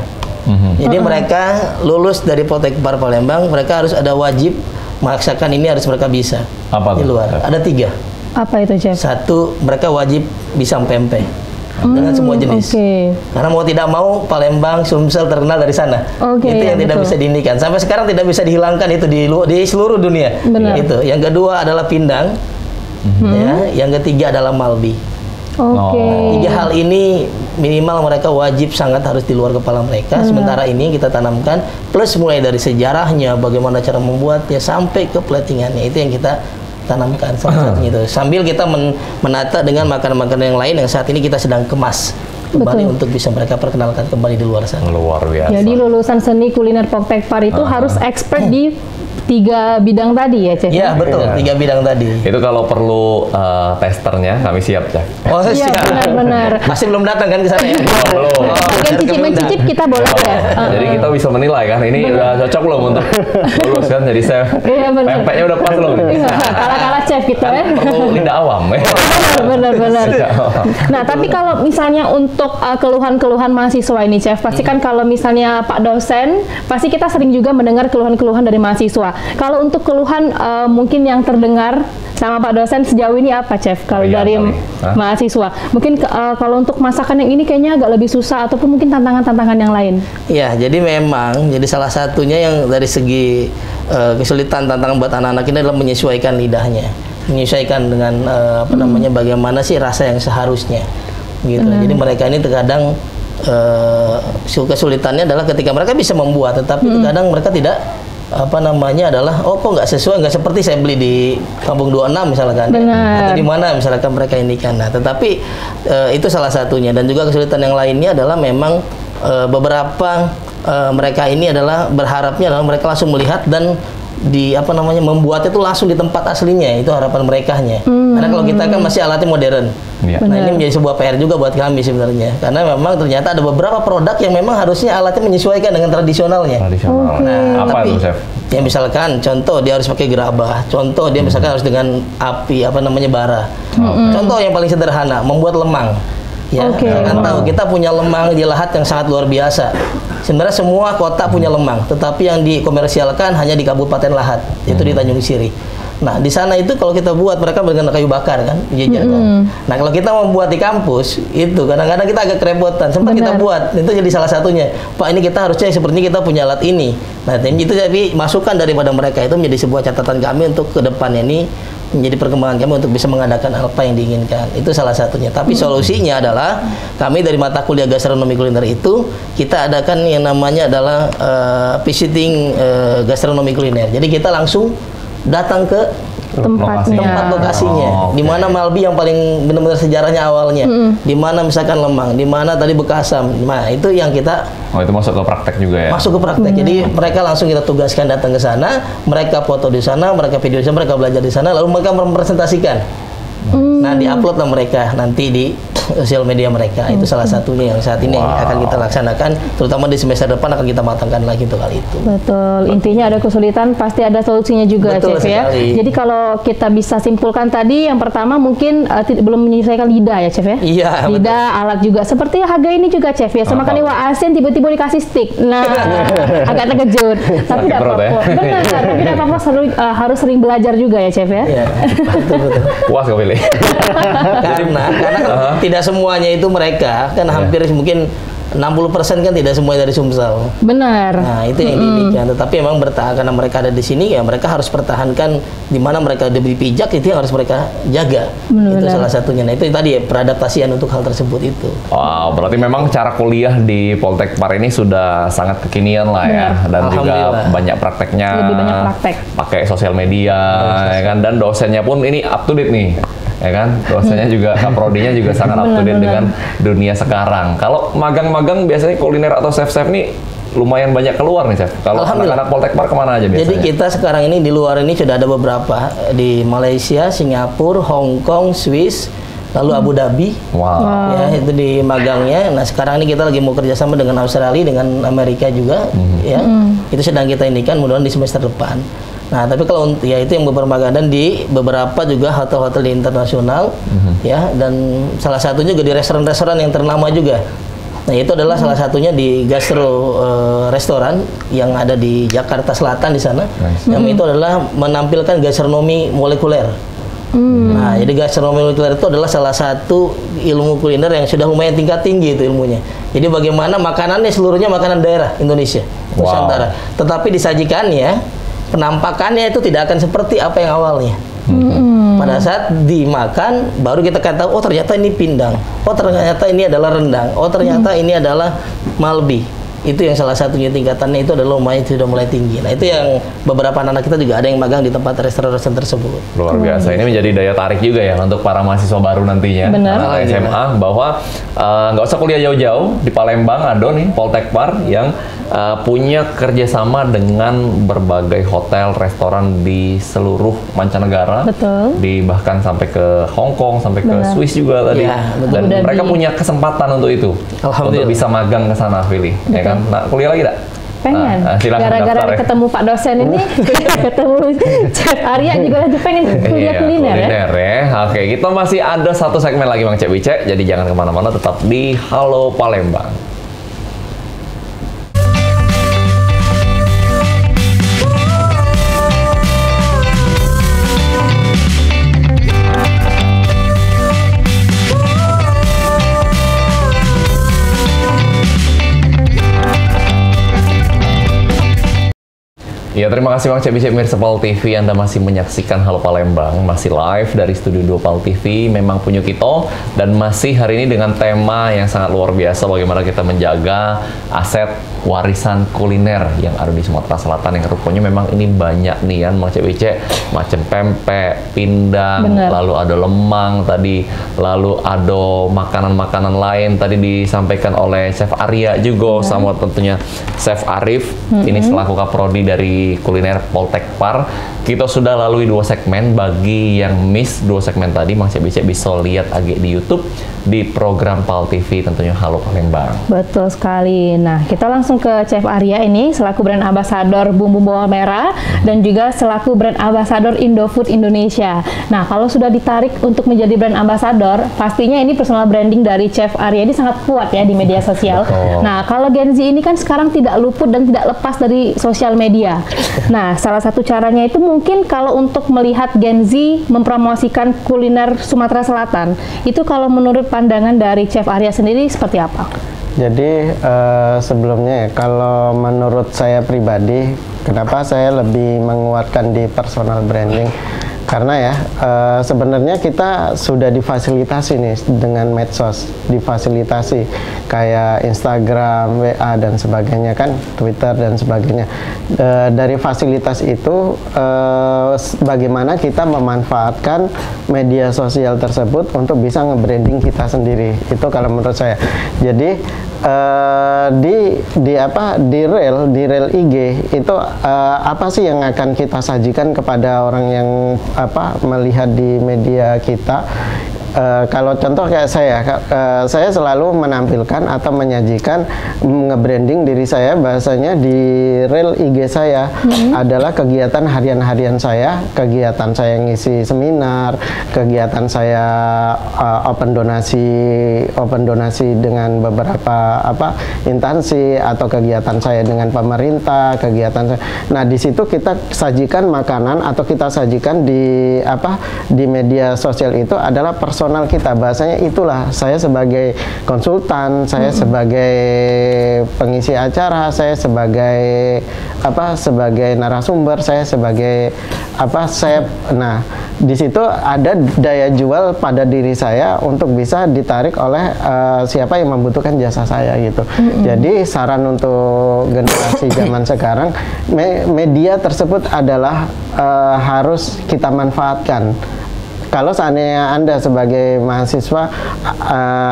Jadi mereka lulus dari Politeknik Palembang, mereka harus ada wajib masakan ini harus mereka bisa. Apa di luar? Apa? Ada tiga. Apa itu, Chef? Satu, mereka wajib bisa pempek dengan semua jenis. Karena mau tidak mau Palembang, Sumsel terkenal dari sana. Itu yang tidak bisa dihindarkan. Sampai sekarang tidak bisa dihilangkan itu di seluruh dunia. Itu. Yang kedua adalah pindang. Ya, yang ketiga adalah malbi. Tiga hal ini minimal mereka wajib sangat harus di luar kepala mereka. Sementara ini kita tanamkan plus mulai dari sejarahnya, bagaimana cara membuatnya sampai ke platingannya. Itu yang kita tanamkan salah satunya itu. Sambil kita menata dengan makanan-makanan yang lain yang saat ini kita sedang kemas kembali untuk bisa mereka perkenalkan kembali di luar sana. Luar biasa. Jadi lulusan seni kuliner Politeknik Pari itu harus expert di tiga bidang tadi ya, Chef? Iya, betul. Tiga bidang tadi. Itu kalau perlu testernya, kami siap, Chef. Oh, iya, benar-benar. Masih belum datang kan ke sana ya? Belum. Mungkin cicip-mencicip kita boleh ya? Jadi kita bisa menilai kan, ini udah cocok belum untuk lulus kan jadi chef. Iya, benar. Pempeknya udah pas belum? Kalah-kalah chef gitu ya. Perlu lidah awam ya. Benar-benar. Nah, tapi kalau misalnya untuk keluhan-keluhan mahasiswa ini, Chef, pasti kan kalau misalnya Pak dosen, pasti kita sering juga mendengar keluhan-keluhan dari mahasiswa. Kalau untuk keluhan mungkin yang terdengar sama Pak dosen sejauh ini apa, Chef? Kalau dari mahasiswa, mungkin kalau untuk masakan yang ini kayaknya agak lebih susah ataupun mungkin tantangan-tantangan yang lain. Iya, jadi memang jadi salah satunya yang dari segi kesulitan tantangan buat anak-anak ini adalah menyesuaikan lidahnya, menyesuaikan dengan apa namanya bagaimana sih rasa yang seharusnya, gitu. Jadi mereka ini terkadang kesulitannya adalah ketika mereka bisa membuat, tetapi terkadang mereka tidak apa namanya adalah kok nggak sesuai, nggak seperti saya beli di Kampung 26 misalkan atau di mana misalkan mereka ini kan. Nah, tetapi itu salah satunya dan juga kesulitan yang lainnya adalah memang beberapa mereka ini adalah berharapnya adalah mereka langsung melihat dan di apa namanya membuatnya itu langsung di tempat aslinya, itu harapan merekanya. Karena kalau kita kan masih alatnya modern. Nah, ini menjadi sebuah PR juga buat kami sebenarnya. Karena memang ternyata ada beberapa produk yang memang harusnya alatnya menyesuaikan dengan tradisionalnya. Nah, apa itu, Chef? Ya misalkan contoh dia harus pakai gerabah, contoh dia misalkan harus dengan api apa namanya bara. Contoh yang paling sederhana membuat lemang. Ya, kan tahu kita punya lemang di lahat yang sangat luar biasa. Sebenarnya semua kota punya lemang, tetapi yang dikomersialkan hanya di Kabupaten Lahat, itu di Tanjung Siri. Nah, di sana itu kalau kita buat mereka dengan kayu bakar kan, nah, kalau kita membuat di kampus itu kadang-kadang kita agak kerepotan. Sempat kita buat, itu jadi salah satunya. Pak, ini kita harusnya sepertinya kita punya alat ini. Nah, itu jadi masukan daripada mereka itu menjadi sebuah catatan kami untuk ke depannya ini menjadi perkembangan kami untuk bisa mengadakan apa yang diinginkan. Itu salah satunya. Tapi solusinya adalah kami dari mata kuliah gastronomi kuliner itu kita adakan yang namanya adalah visiting gastronomi kuliner. Jadi kita langsung datang ke tempat lokasinya, di mana Malbi yang paling benar-benar sejarahnya awalnya, di mana misalkan lemang, di mana tadi Bekasam, nah itu yang kita itu masuk ke praktek juga ya, masuk ke praktek. Jadi mereka langsung kita tugaskan datang ke sana, mereka foto di sana, mereka video di sana, mereka belajar di sana, lalu mereka merepresentasikan. Nah, diupload lah mereka nanti di sosial media mereka. Itu salah satunya yang saat ini akan kita laksanakan, terutama di semester depan akan kita matangkan lagi untuk hal itu. Betul, intinya ada kesulitan pasti ada solusinya juga, Chef ya. Jadi kalau kita bisa simpulkan tadi, yang pertama mungkin belum menyesuaikan lidah ya, Chef ya. Iya, lidah, alat juga. Seperti harga ini juga, Chef ya, sama kali iwa asin tiba-tiba dikasih stick. Nah, agak terkejut. Tapi tidak apa-apa. Benar, tapi tidak apa-apa, harus sering belajar juga ya, Chef ya. Iya, betul-betul. Puas gak pilih? Karena tidak semuanya itu mereka kan hampir mungkin 60% kan tidak semuanya dari Sumsel. Benar. Nah, itu yang diinginkan. Tetapi memang bertahan karena mereka ada di sini, ya mereka harus pertahankan di mana mereka diberi pijak, itu yang harus mereka jaga. Benar. Itu salah satunya. Nah, itu tadi ya peradaptasian untuk hal tersebut itu. Wow, berarti memang cara kuliah di Politeknik Pariwisata ini sudah sangat kekinian lah ya. Benar. Dan juga banyak prakteknya. Lebih banyak praktek. Pakai sosial media, ya kan? Dan dosennya pun ini up to date nih. Ya kan, dosennya juga, prodinya juga sangat up to date dengan dunia sekarang. Kalau magang-magang biasanya kuliner atau chef-chef nih lumayan banyak keluar nih, Chef. Kalau anak-anak Politekpar kemana aja biasanya? Jadi kita sekarang ini di luar ini sudah ada beberapa. Di Malaysia, Singapura, Hong Kong, Swiss, lalu Abu Dhabi. Wow. Ya, itu di magangnya. Nah, sekarang ini kita lagi mau kerjasama dengan Australia, dengan Amerika juga. Ya, itu sedang kita indikan, mudah-mudahan di semester depan. Nah, tapi kalau ya itu yang beberapa dan di beberapa juga hotel-hotel di internasional, ya, dan salah satunya juga di restoran-restoran yang ternama juga. Nah, itu adalah salah satunya di gastro restoran yang ada di Jakarta Selatan di sana. Yang itu adalah menampilkan gastronomi molekuler. Nah, jadi gastronomi molekuler itu adalah salah satu ilmu kuliner yang sudah lumayan tingkat tinggi itu ilmunya. Jadi bagaimana makanannya seluruhnya makanan daerah Indonesia, Nusantara. Tetapi disajikannya, penampakannya itu tidak akan seperti apa yang awalnya. Pada saat dimakan, baru kita akan tahu, oh ternyata ini pindang, oh ternyata ini adalah rendang, oh ternyata ini adalah malbi. Itu yang salah satunya tingkatannya itu adalah lumayan sudah mulai tinggi. Nah, itu yang beberapa anak kita juga ada yang magang di tempat restoran tersebut. Luar biasa. Ini menjadi daya tarik juga ya untuk para mahasiswa baru nantinya. Anak SMA bahwa nggak usah kuliah jauh-jauh, di Palembang ada nih Politekpar yang punya kerjasama dengan berbagai hotel, restoran di seluruh mancanegara. Betul. Di bahkan sampai ke Hong Kong, sampai ke Swiss juga tadi. Ya, dan mereka punya kesempatan untuk itu. Untuk bisa magang ke sana, Fili. Kan? Nah, kuliah lagi enggak? Pengen. Gara-gara ketemu Pak dosen ini, ketemu Chef Arya juga lagi pengen kuliah kuliner ya. Oke, kita masih ada satu segmen lagi Bang Cek Wicek, jadi jangan kemana-mana, tetap di Halo Palembang. Ya, terima kasih Bang Cek Wicek, Mirsa Pal TV. Anda masih menyaksikan Halo Palembang, masih live dari Studio 2 Pal TV, memang punya kita, dan masih hari ini dengan tema yang sangat luar biasa, bagaimana kita menjaga aset warisan kuliner yang ada di Sumatera Selatan, yang rupanya memang ini banyak nih, Bang Cek Wicek, macam pempek, pindang, lalu ada lemang tadi, lalu ada makanan-makanan lain, tadi disampaikan oleh Chef Arya juga, sama tentunya Chef Arief, ini selaku kaprodi dari kuliner Politekpar. Kita sudah lalui dua segmen. Bagi yang miss dua segmen tadi, Mang Cek Wicek bisa lihat lagi di YouTube di program Pal TV tentunya Halo Palembang. Betul sekali. Nah, kita langsung ke Chef Arya ini selaku brand ambassador Bumbu Mawar Merah dan juga selaku brand ambassador Indofood Indonesia. Nah, kalau sudah ditarik untuk menjadi brand ambassador, pastinya ini personal branding dari Chef Arya ini sangat kuat ya di media sosial. Nah, kalau Gen Z ini kan sekarang tidak luput dan tidak lepas dari sosial media. Nah, salah satu caranya itu mungkin kalau untuk melihat Gen Z mempromosikan kuliner Sumatera Selatan, itu kalau menurut pandangan dari Chef Arya sendiri seperti apa? Jadi sebelumnya kalau menurut saya pribadi, kenapa saya lebih menguatkan di personal branding? Karena ya sebenarnya kita sudah difasilitasi nih dengan medsos, difasilitasi kayak Instagram, WA dan sebagainya kan, Twitter dan sebagainya. Dari fasilitas itu bagaimana kita memanfaatkan media sosial tersebut untuk bisa nge-branding kita sendiri. Itu kalau menurut saya. Jadi di reel IG itu apa sih yang akan kita sajikan kepada orang yang melihat di media kita. Kalau contoh kayak saya selalu menampilkan atau menyajikan nge-branding diri saya, bahasanya di reel IG saya adalah kegiatan harian-harian saya, kegiatan saya ngisi seminar, kegiatan saya open donasi dengan beberapa instansi atau kegiatan saya dengan pemerintah, kegiatan saya. Nah, di situ kita sajikan makanan atau kita sajikan di media sosial itu adalah personal nasional kita. Bahasanya itulah, saya sebagai konsultan, saya sebagai pengisi acara, saya sebagai sebagai narasumber, saya sebagai saya. Nah, di situ ada daya jual pada diri saya untuk bisa ditarik oleh siapa yang membutuhkan jasa saya gitu. Jadi saran untuk generasi zaman sekarang, media tersebut adalah harus kita manfaatkan. Kalau seandainya Anda sebagai mahasiswa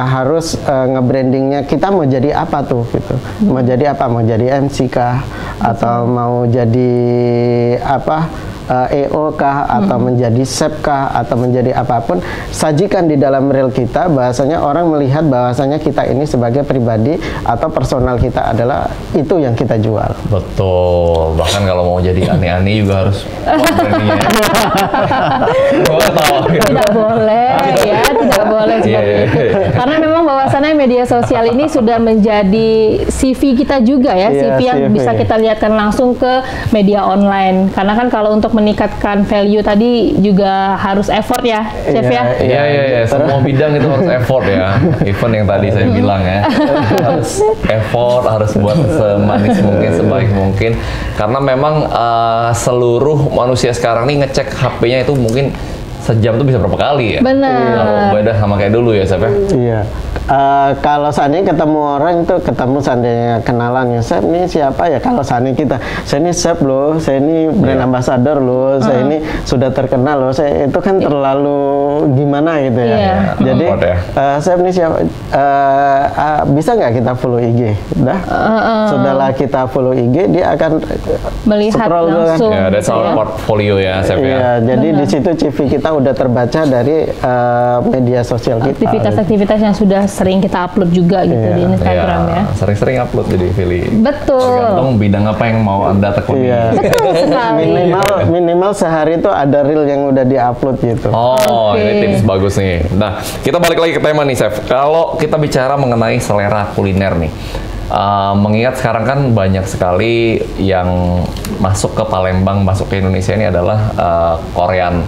harus nge-brandingnya, kita mau jadi apa tuh gitu. Mau jadi apa? Mau jadi MC kah? Atau mau jadi EO kah? Atau menjadi chef kah? Atau menjadi apapun. Sajikan di dalam reel kita, bahasanya orang melihat bahwasanya kita ini sebagai pribadi atau personal kita adalah itu yang kita jual. Betul. Bahkan kalau mau jadi aneh-aneh juga harus tidak boleh ya, tidak boleh seperti itu. Karena memang bahwasannya media sosial ini sudah menjadi CV kita juga ya, CV yang bisa kita lihatkan langsung ke media online. Karena kan kalau untuk meningkatkan value tadi juga harus effort ya, Chef ya. Iya, semua bidang itu harus effort ya. Even yang tadi saya bilang ya, harus effort, harus buat semanis mungkin, sebaik mungkin. Karena memang seluruh manusia sekarang nih ngecek HP-nya itu mungkin sejam tuh bisa berapa kali ya? Benar. Beda sama kayak dulu ya, Chef ya? Iya. Kalau seandainya ketemu orang itu, ketemu seandainya kenalan ya, Chef ini siapa ya? Kalau seandainya kita, saya ini Chef loh, saya ini brand ambassador loh, saya ini sudah terkenal loh, saya itu kan terlalu gimana gitu ya. Jadi, Chef ini siapa? Bisa nggak kita follow IG? Sudahlah kita follow IG, dia akan melihat langsung. Ya, ada soal portfolio ya, Chef ya. Iya, jadi di situ CV kita udah terbaca dari media sosial kita. Aktivitas-aktivitas yang sudah sering kita upload juga gitu di Instagram ya. Sering-sering upload jadi pilih. Betul. Tergantung bidang apa yang mau Anda tekuni. Betul sekali. Minimal sehari itu ada reel yang udah diupload gitu. Oh, ini tips bagus nih. Nah, kita balik lagi ke tema nih, Chef. Kalau kita bicara mengenai selera kuliner nih. Mengingat sekarang kan banyak sekali yang masuk ke Palembang, masuk ke Indonesia ini adalah Korean.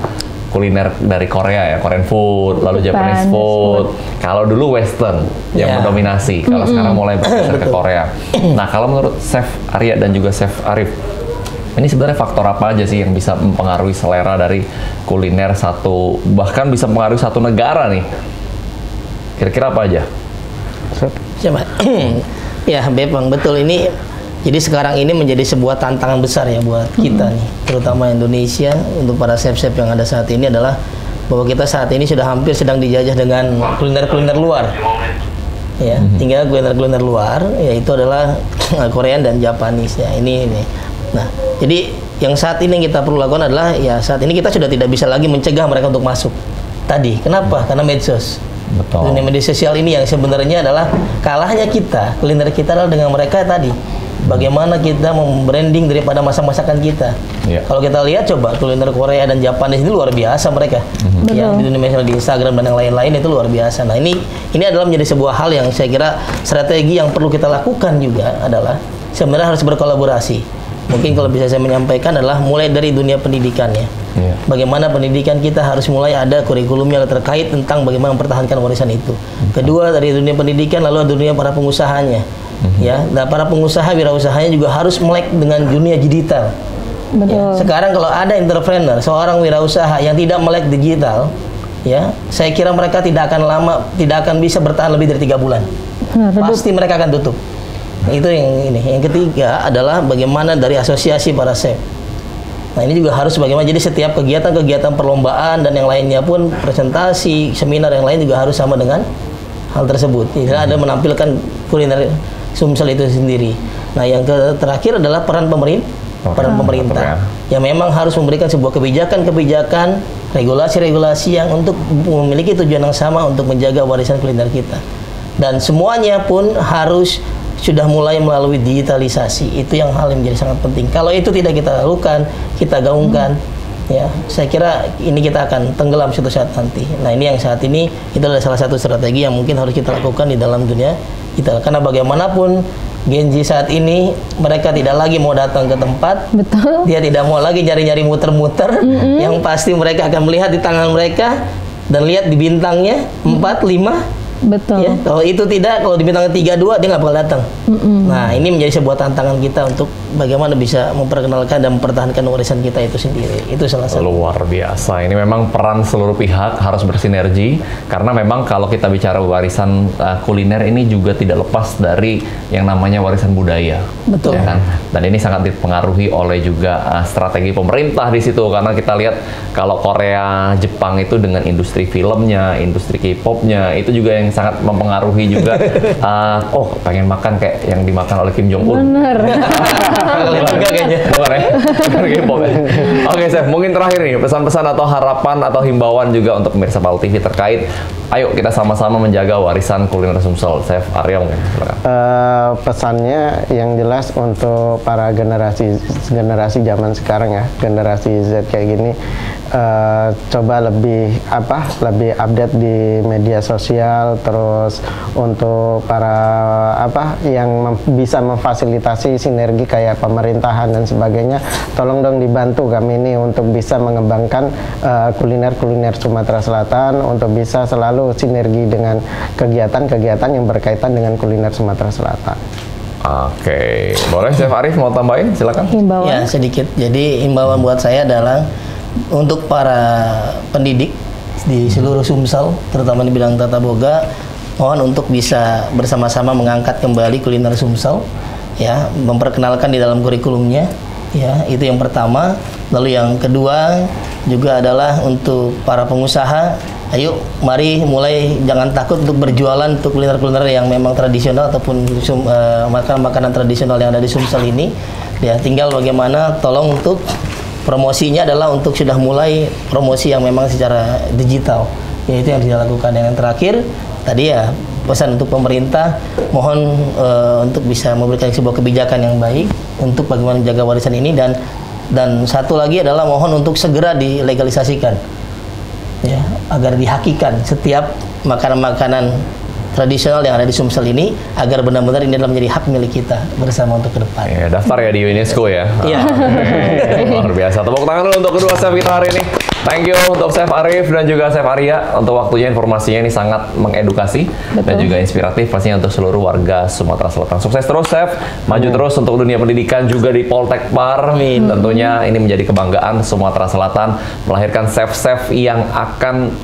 Kuliner dari Korea ya, Korean food, lalu Japanese food. Kalau dulu Western yang mendominasi, kalau sekarang mulai bergeser ke Korea. Nah, kalau menurut Chef Arya dan juga Chef Arief, ini sebenarnya faktor apa aja sih yang bisa mempengaruhi selera dari kuliner satu, bahkan bisa mempengaruhi satu negara nih? Kira-kira apa aja? Coba. Ya, memang betul ini. Jadi sekarang ini menjadi sebuah tantangan besar ya buat kita nih, terutama Indonesia, untuk para chef-chef yang ada saat ini adalah bahwa kita saat ini sudah hampir sedang dijajah dengan kuliner-kuliner luar. Ya, tinggal kuliner-kuliner luar, yaitu adalah Korean dan Japanese ya, ini. Nah, jadi yang saat ini yang kita perlu lakukan adalah ya saat ini kita sudah tidak bisa lagi mencegah mereka untuk masuk. Tadi, kenapa? Karena medsos. Betul. Dunia media sosial ini yang sebenarnya adalah kalahnya kita, kuliner kita adalah dengan mereka tadi. Bagaimana kita membranding daripada masakan kita. Kalau kita lihat coba kuliner Korea dan Jepang di sini luar biasa mereka. Yang di dunia media di Instagram dan yang lain-lain itu luar biasa. Nah, ini adalah menjadi sebuah hal yang saya kira strategi yang perlu kita lakukan juga adalah sebenarnya harus berkolaborasi. Mungkin kalau bisa saya menyampaikan adalah mulai dari dunia pendidikannya. Bagaimana pendidikan kita harus mulai ada kurikulum yang terkait tentang bagaimana mempertahankan warisan itu. Kedua dari dunia pendidikan lalu dunia para pengusahanya. Ya, dan para pengusaha wirausahanya juga harus melek dengan dunia digital. Ya, sekarang kalau ada entrepreneur, seorang wirausaha yang tidak melek digital, ya, saya kira mereka tidak akan bisa bertahan lebih dari 3 bulan. Pasti mereka akan tutup. Itu yang ini. Yang ketiga adalah bagaimana dari asosiasi para chef. Nah, ini juga harus bagaimana, jadi setiap kegiatan perlombaan dan yang lainnya pun presentasi, seminar yang lain juga harus sama dengan hal tersebut. Tidak ada menampilkan kuliner Sumsel itu sendiri. Nah, yang terakhir adalah peran pemerintah yang memang harus memberikan sebuah kebijakan-kebijakan, regulasi-regulasi yang untuk memiliki tujuan yang sama untuk menjaga warisan kuliner kita. Dan semuanya pun harus sudah mulai melalui digitalisasi. Itu yang hal yang menjadi sangat penting. Kalau itu tidak kita lakukan, kita gaungkan, ya, saya kira ini kita akan tenggelam suatu saat nanti. Nah, ini yang saat ini itu adalah salah satu strategi yang mungkin harus kita lakukan di dalam dunia kita. Karena bagaimanapun Gen Z saat ini mereka tidak lagi mau datang ke tempat. Betul. Dia tidak mau lagi nyari-nyari muter-muter. Yang pasti mereka akan melihat di tangan mereka Dan lihat di bintangnya 4, 5. Betul. Ya, kalau itu tidak, kalau di bintang 3, 2 dia nggak bakal datang. Nah, ini menjadi sebuah tantangan kita untuk bagaimana bisa memperkenalkan dan mempertahankan warisan kita itu sendiri. Itu salah satu. Luar biasa. Ini memang peran seluruh pihak harus bersinergi, karena memang kalau kita bicara warisan kuliner ini juga tidak lepas dari yang namanya warisan budaya. Betul. Ya kan? Dan ini sangat dipengaruhi oleh juga strategi pemerintah di situ, karena kita lihat kalau Korea, Jepang itu dengan industri filmnya, industri K-popnya itu juga yang sangat mempengaruhi juga. Oh, pengen makan kayak yang dimakan oleh Kim Jong Un. Bener. Oke, Chef, mungkin terakhir nih pesan-pesan atau harapan atau himbauan juga untuk pemirsa Pal TV terkait. Ayo kita sama-sama menjaga warisan kuliner Sumsel. Chef Arief, pesannya yang jelas untuk para generasi zaman sekarang ya, generasi Z kayak gini, coba lebih update di media sosial, terus untuk para yang bisa memfasilitasi sinergi kayak pemerintahan dan sebagainya, tolong dong dibantu kami ini untuk bisa mengembangkan kuliner-kuliner Sumatera Selatan, untuk bisa selalu sinergi dengan kegiatan-kegiatan yang berkaitan dengan kuliner Sumatera Selatan. Oke, boleh Chef Arief mau tambahin? Silakan. Himbauan. Ya sedikit. Jadi himbauan buat saya adalah untuk para pendidik di seluruh Sumsel, terutama di bidang Tata Boga, mohon untuk bisa bersama-sama mengangkat kembali kuliner Sumsel, ya, memperkenalkan di dalam kurikulumnya, ya, itu yang pertama. Lalu yang kedua juga adalah untuk para pengusaha. Ayo, mari mulai, jangan takut untuk berjualan untuk kuliner-kuliner yang memang tradisional ataupun makanan-makanan tradisional yang ada di Sumsel ini. Ya, tinggal bagaimana tolong untuk promosinya adalah untuk sudah mulai promosi yang memang secara digital. Ya, itu yang dilakukan. Yang terakhir, tadi ya pesan untuk pemerintah, mohon untuk bisa memberikan sebuah kebijakan yang baik untuk bagaimana menjaga warisan ini, dan satu lagi adalah mohon untuk segera dilegalisasikan. Ya, agar dihakikan setiap makanan-makanan tradisional yang ada di Sumsel ini, agar benar-benar ini adalah menjadi hak milik kita bersama untuk ke depan. Ya, daftar ya di UNESCO ya. Iya. Luar biasa. Tepuk tangan dulu untuk kedua chef kita hari ini. Thank you untuk Chef Arief dan juga Chef Aria untuk waktunya, informasinya ini sangat mengedukasi. Betul. Dan juga inspiratif pastinya untuk seluruh warga Sumatera Selatan. Sukses terus Chef, maju terus untuk dunia pendidikan juga di Poltek Par. Tentunya ini menjadi kebanggaan Sumatera Selatan, melahirkan chef-chef yang akan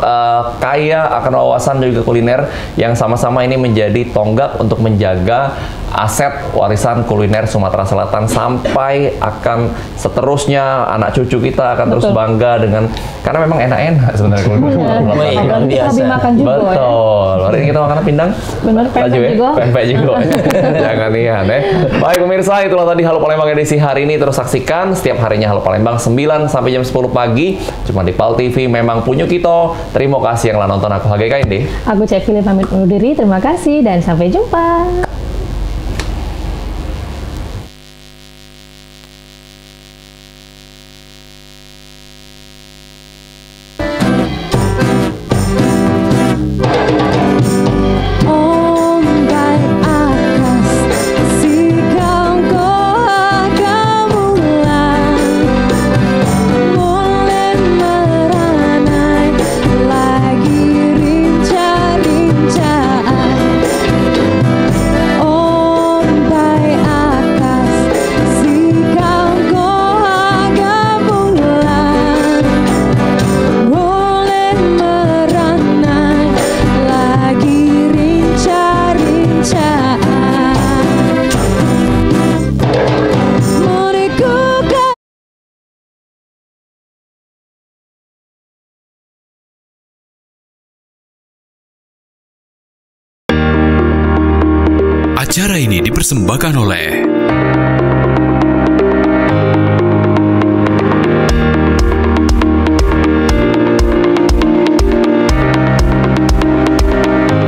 kaya akan wawasan dan juga kuliner, yang sama-sama ini menjadi tonggak untuk menjaga aset warisan kuliner Sumatera Selatan sampai akan seterusnya anak cucu kita akan terus bangga dengan, karena memang enak-enak sebenarnya. Betul. Hari ini kita makan pindang. Benar, pempek juga. Jangan lihat ya. Baik pemirsa, itulah tadi Halo Palembang edisi hari ini. Terus saksikan setiap harinya Halo Palembang 9 sampai jam 10 pagi cuma di Pal TV. Memang punya kita. Terima kasih yang telah nonton. Aku HGK ini. Aku Cevili pamit undur diri. Terima kasih dan sampai jumpa. Acara ini dipersembahkan oleh